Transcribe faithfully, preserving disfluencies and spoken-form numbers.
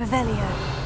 Revelio.